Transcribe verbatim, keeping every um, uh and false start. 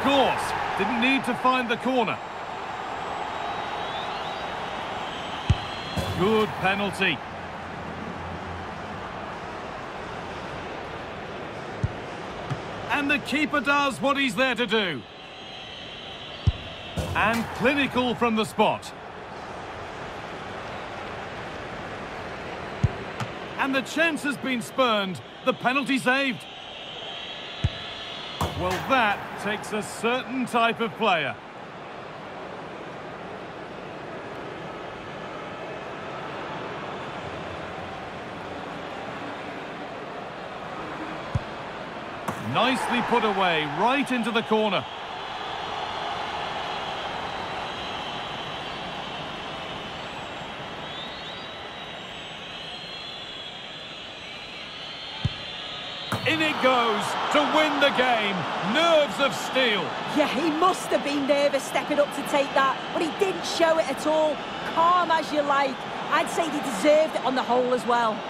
course. Didn't need to find the corner. Good penalty. And the keeper does what he's there to do. And clinical from the spot. And the chance has been spurned. The penalty saved. Well, that takes a certain type of player. Nicely put away, right into the corner. In it goes to win the game. Nerves of steel. Yeah, he must have been nervous stepping up to take that, but he didn't show it at all. Calm as you like. I'd say he deserved it on the whole as well.